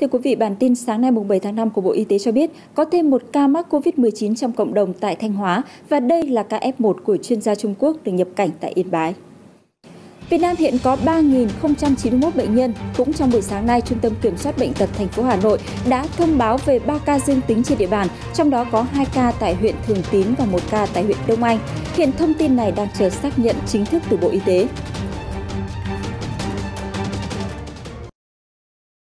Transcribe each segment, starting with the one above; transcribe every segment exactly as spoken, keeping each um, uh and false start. Thưa quý vị, bản tin sáng nay mùng bảy tháng năm của Bộ Y tế cho biết có thêm một ca mắc Covid mười chín trong cộng đồng tại Thanh Hóa và đây là ca ép một của chuyên gia Trung Quốc được nhập cảnh tại Yên Bái. Việt Nam hiện có ba nghìn không trăm chín mươi mốt bệnh nhân. Cũng trong buổi sáng nay, Trung tâm Kiểm soát Bệnh tật Thành phố Hà Nội đã thông báo về ba ca dương tính trên địa bàn, trong đó có hai ca tại huyện Thường Tín và một ca tại huyện Đông Anh. Hiện thông tin này đang chờ xác nhận chính thức từ Bộ Y tế.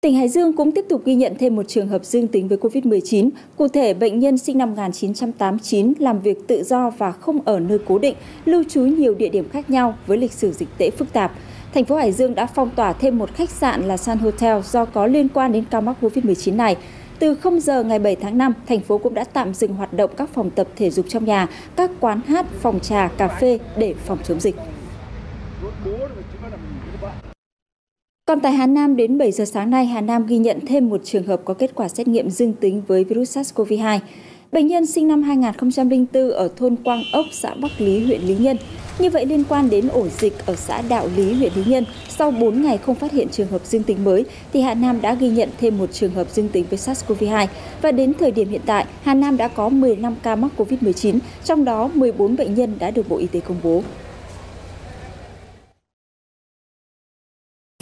Tỉnh Hải Dương cũng tiếp tục ghi nhận thêm một trường hợp dương tính với Covid mười chín. Cụ thể, bệnh nhân sinh năm một nghìn chín trăm tám mươi chín, làm việc tự do và không ở nơi cố định, lưu trú nhiều địa điểm khác nhau với lịch sử dịch tễ phức tạp. Thành phố Hải Dương đã phong tỏa thêm một khách sạn là San Hotel do có liên quan đến ca mắc Covid mười chín này. Từ không giờ ngày bảy tháng năm, thành phố cũng đã tạm dừng hoạt động các phòng tập thể dục trong nhà, các quán hát, phòng trà, cà phê để phòng chống dịch. Còn tại Hà Nam, đến bảy giờ sáng nay, Hà Nam ghi nhận thêm một trường hợp có kết quả xét nghiệm dương tính với virus SARS-cô vê hai. Bệnh nhân sinh năm hai nghìn không trăm lẻ bốn ở thôn Quang Ốc, xã Bắc Lý, huyện Lý Nhân. Như vậy, liên quan đến ổ dịch ở xã Đạo Lý, huyện Lý Nhân, sau bốn ngày không phát hiện trường hợp dương tính mới, thì Hà Nam đã ghi nhận thêm một trường hợp dương tính với SARS-cô vê hai. Và đến thời điểm hiện tại, Hà Nam đã có mười lăm ca mắc Covid mười chín, trong đó mười bốn bệnh nhân đã được Bộ Y tế công bố.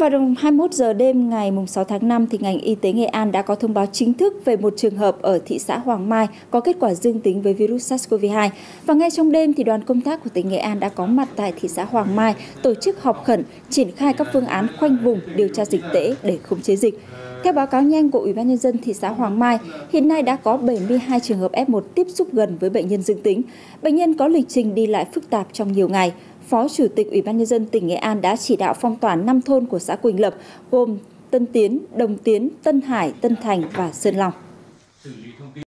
Vào đồng hai mươi mốt giờ đêm ngày mùng sáu tháng năm, thì ngành y tế Nghệ An đã có thông báo chính thức về một trường hợp ở thị xã Hoàng Mai có kết quả dương tính với virus SARS-cô vê hai. Và ngay trong đêm, thì đoàn công tác của tỉnh Nghệ An đã có mặt tại thị xã Hoàng Mai tổ chức họp khẩn, triển khai các phương án khoanh vùng, điều tra dịch tễ để khống chế dịch. Theo báo cáo nhanh của Ủy ban Nhân dân thị xã Hoàng Mai, hiện nay đã có bảy mươi hai trường hợp ép một tiếp xúc gần với bệnh nhân dương tính. Bệnh nhân có lịch trình đi lại phức tạp trong nhiều ngày. Phó Chủ tịch Ủy ban Nhân dân tỉnh Nghệ An đã chỉ đạo phong tỏa năm thôn của xã Quỳnh Lập gồm Tân Tiến, Đồng Tiến, Tân Hải, Tân Thành và Sơn Long.